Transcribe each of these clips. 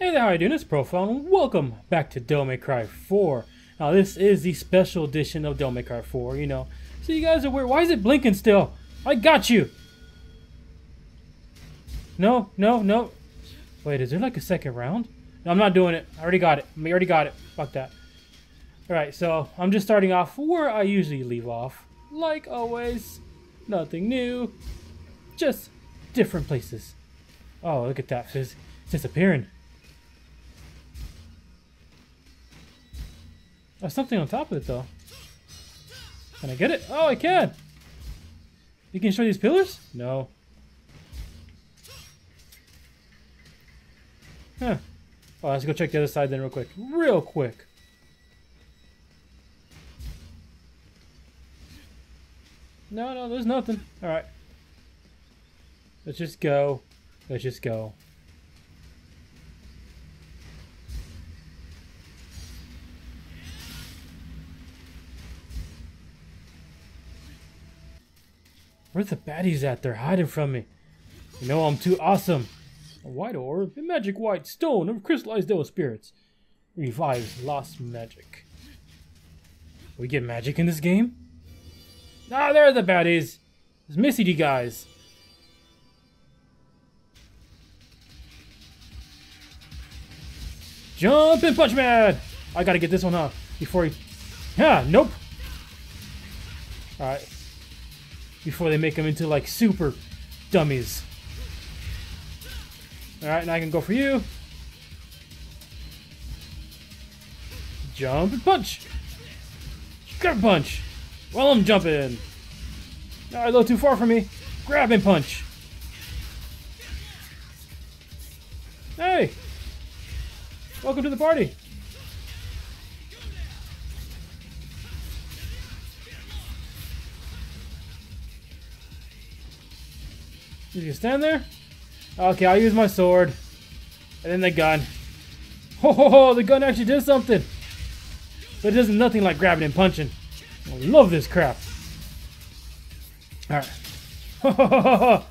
Hey there, how are you doing? It's Profile and welcome back to Devil May Cry 4. Now this is the special edition of Devil May Cry 4, you know. So you guys are aware, why is it blinking still? I got you! No. Wait, is there like a second round? No, I'm not doing it. I already got it. Fuck that. Alright, so I'm just starting off where I usually leave off. Like always, nothing new. Just different places. Oh, look at that. It's disappearing. There's something on top of it though. Can I get it? Oh, I can! You can destroy these pillars? No. Huh. Oh, let's go check the other side then, real quick. No, there's nothing. Alright. Let's just go. Where's the baddies at? They're hiding from me. You know I'm too awesome. A white orb, a magic white stone of crystallized devil spirits. Revives lost magic. We get magic in this game? Ah, there are the baddies. It's Missy D guys. Jump and punch man! I gotta get this one off before he... Yeah, nope. Alright. Before they make them into like super dummies. Alright, now I can go for you. Jump and punch! Grab punch! While I'm jumping! Alright, a little too far from me. Grab and punch! Hey! Welcome to the party! Did you stand there? Okay, I'll use my sword. And then the gun. Ho, the gun actually did something. But it does nothing like grabbing and punching. I love this crap. Alright. Ho.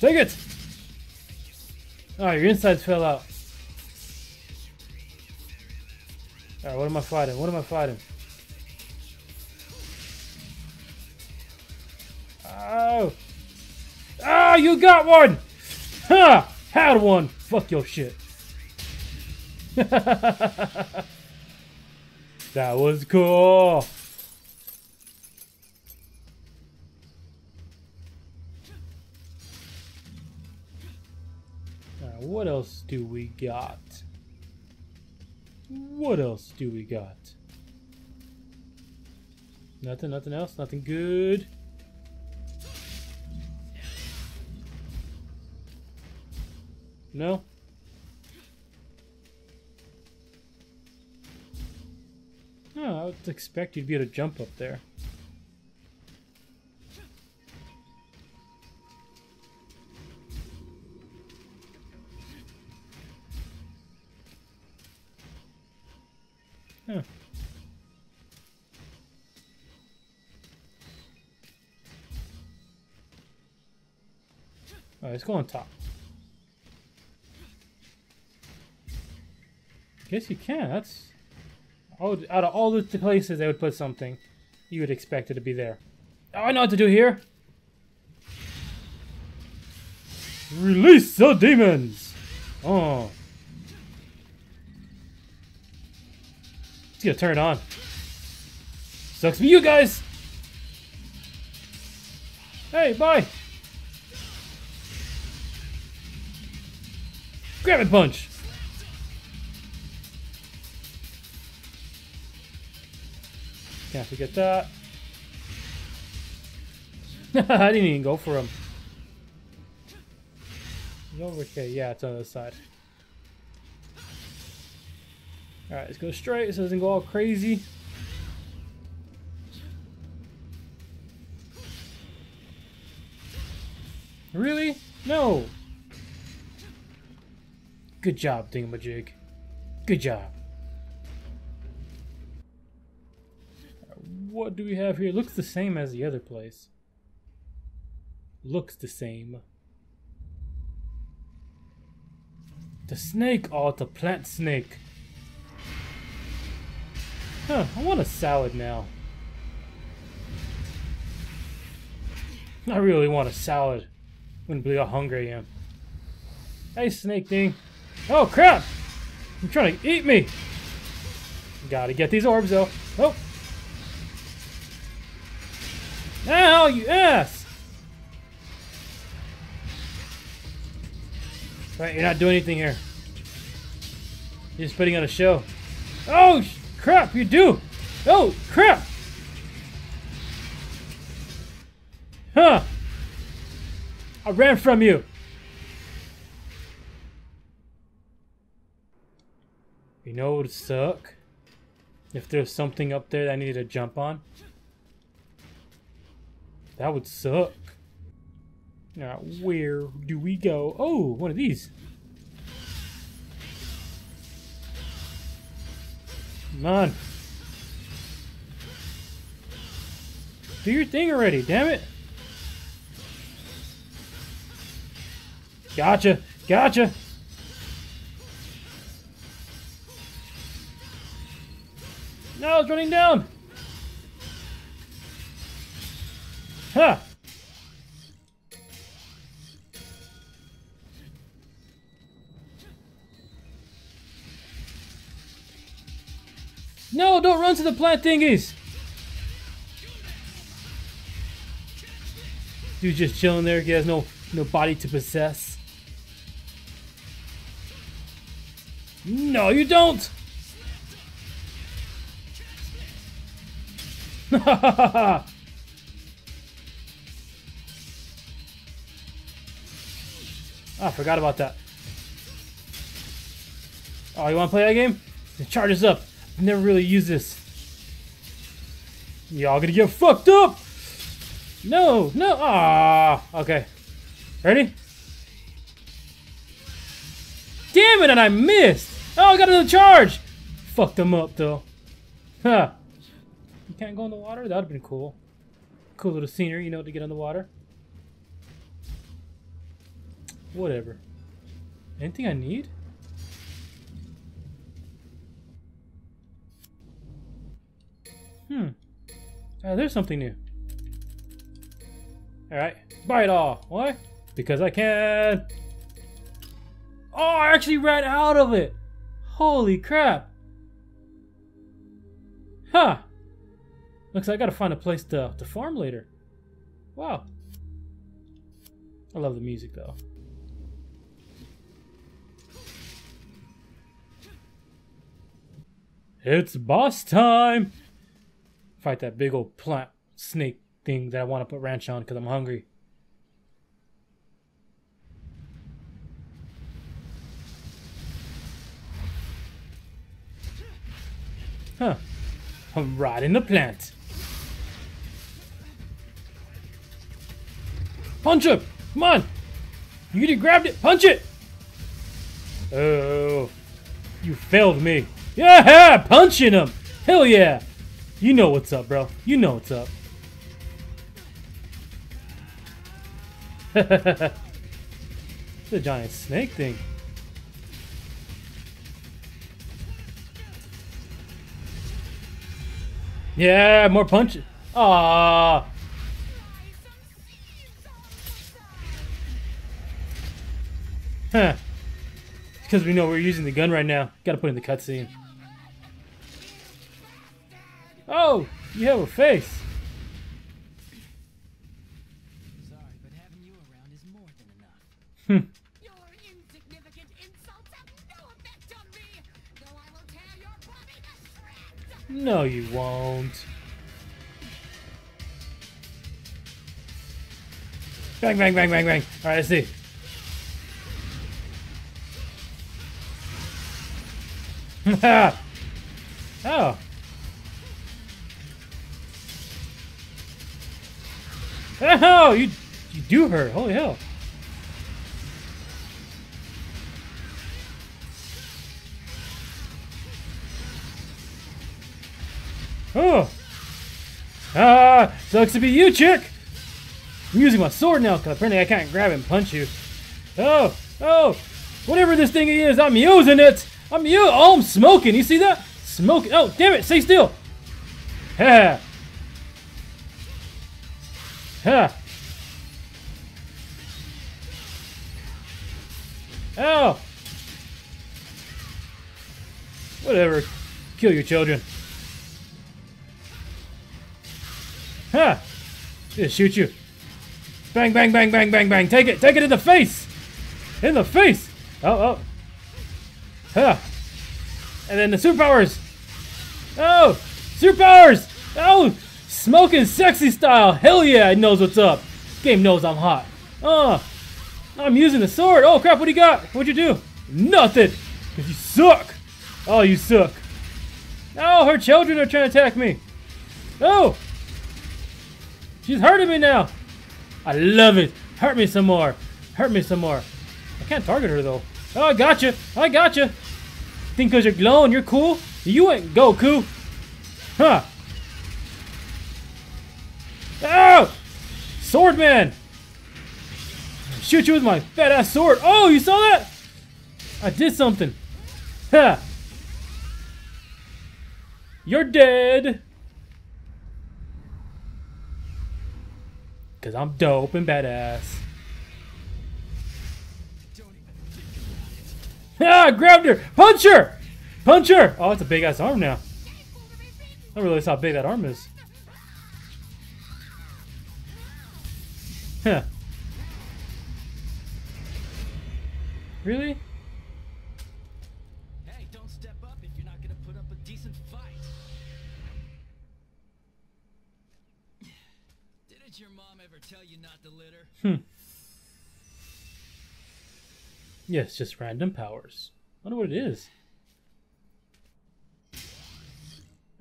Take it! Oh, your insides fell out. Alright, what am I fighting? Oh! Ah, oh, you got one! Ha! Had one! Fuck your shit. That was cool! Alright, what else do we got? Nothing else? Nothing good? No? Oh, I would expect you'd be able to jump up there. Huh. Alright, let's go on top. Guess you can. That's out of all the places they would put something, you would expect it to be there. Oh, I know what to do here. Release the demons. Oh, it's gonna turn it on. Sucks for you guys. Hey, bye. Grab it, punch. Can't forget that. I didn't even go for him. Okay, yeah, it's on the other side. Alright, let's go straight so it doesn't go all crazy. Really? No! Good job, Dingamajig. Good job. What do we have here? Looks the same as the other place. Looks the same. The snake or the plant snake? Huh, I want a salad now. I really want a salad. Wouldn't believe how hungry I am. Hey, snake thing. Oh, crap! You're trying to eat me! Gotta get these orbs, though. Oh! Ow, you ass! Alright, you're not doing anything here. You're just putting on a show. Oh, crap, you do! Oh, crap! Huh! I ran from you! You know it would suck? If there's something up there that I needed to jump on? That would suck. Now, where do we go? Oh, one of these. Come on. Do your thing already, damn it. Gotcha, gotcha. No, it's running down. Huh. No, don't run to the plant thingies. Dude's just chilling there. He has no body to possess. No, you don't. I forgot about that. Oh, you want to play that game? It charges up. I've never really used this. Y'all gonna get fucked up. No, no. Ah, okay. Ready? Damn it, and I missed. Oh, I got another charge. Fucked them up though. Huh. You can't go in the water? That would have been cool. Cool little scenery, you know, to get on the water. Whatever. Anything I need? Hmm. There's something new. Alright. Buy it all. Why? Because I can. Oh, I actually ran out of it. Holy crap. Huh. Looks like I gotta find a place to farm later. Wow. I love the music though. It's boss time! Fight that big old plant snake thing that I want to put ranch on because I'm hungry. Huh. I'm riding the plant. Punch him! Come on! You could have grabbed it! Punch it! Oh, you failed me. Yeah! Punching him! Hell yeah! You know what's up, bro. You know what's up. It's a giant snake thing. Yeah, more punches. Ah. Huh. Because we know we're using the gun right now. Gotta put in the cutscene. Oh, you have a face. Sorry, but having you around is more than enough. Hmm. Your insignificant insults have no effect on me, though I will tear your body to shreds. No, you won't. Bang, bang, bang, bang, bang. All right, let's see. Oh. Oh, you do hurt. Holy hell. Oh. Ah, sucks to be you, chick. I'm using my sword now because apparently I can't grab and punch you. Oh, oh. Whatever this thing is, I'm using it. Oh, I'm smoking. You see that? Smoking. Oh, damn it. Stay still. Ha. Ha. Ow. Whatever. Kill your children. Ha. Just shoot you. Bang, bang, bang, bang, bang, bang. Take it. Take it in the face. In the face. Oh, oh. Huh. And then the superpowers. Oh, superpowers. Oh, smoking sexy style. Hell yeah, it knows what's up. Game knows I'm hot. I'm using the sword. Oh, crap, what do you got? What'd you do? Nothing. Because you suck. Oh, you suck. Oh, her children are trying to attack me. Oh. She's hurting me now. I love it. Hurt me some more. Hurt me some more. I can't target her, though. Oh, I gotcha. I gotcha. Think because you're glowing, you're cool? You ain't Goku. Huh. Oh! Swordman. Shoot you with my fat-ass sword. Oh, you saw that? I did something. Huh. You're dead. Because I'm dope and badass. Ah, grabbed her! Punch her! Punch her! Oh, that's a big-ass arm now. I don't realize how big that arm is. Huh. Really? Hey, don't step up if you're not gonna put up a decent fight. Didn't your mom ever tell you not to litter? Hmm. Yes, just random powers. I wonder what it is.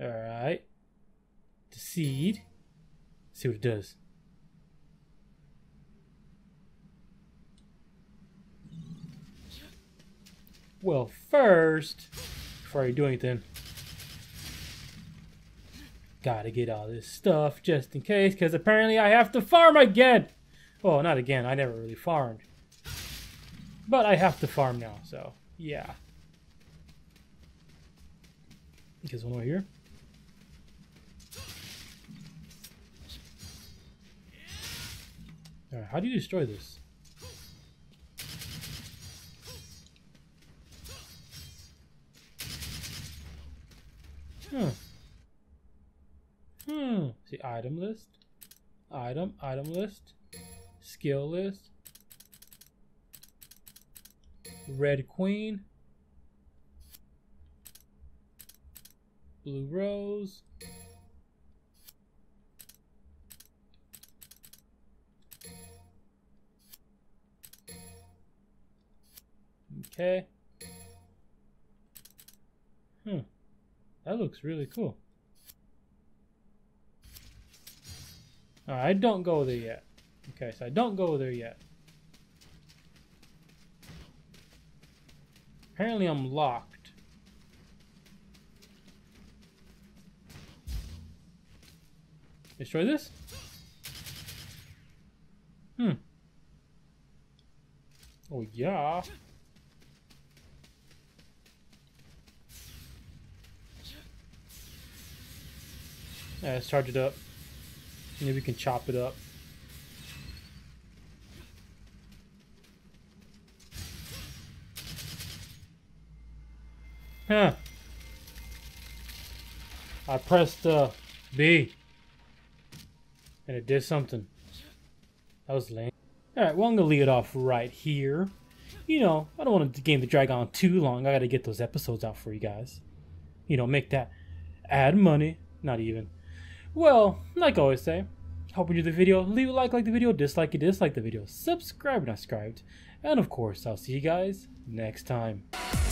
Alright. Deceive. See what it does. Well, first, before I do anything, gotta get all this stuff just in case, because apparently I have to farm again. Well, not again. I never really farmed. But I have to farm now, so yeah. There's one over here. Alright, how do you destroy this? Huh. Hmm. See, item list. Item list. Skill list. Red Queen, Blue Rose, okay, hmm, that looks really cool. All right, I don't go there yet. Okay, so I don't go there yet. Apparently I'm locked. Destroy this? Hmm. Oh yeah. Yeah, let's charge it up. Maybe we can chop it up. Huh. I pressed B and it did something. That was lame. Alright, well I'm gonna leave it off right here. You know, I don't want the game to drag on too long. I gotta get those episodes out for you guys. You know, make that ad money. Not even. Well, like I always say, hope you enjoyed the video. Leave a like the video, dislike you, dislike the video, subscribe and subscribed. And of course I'll see you guys next time.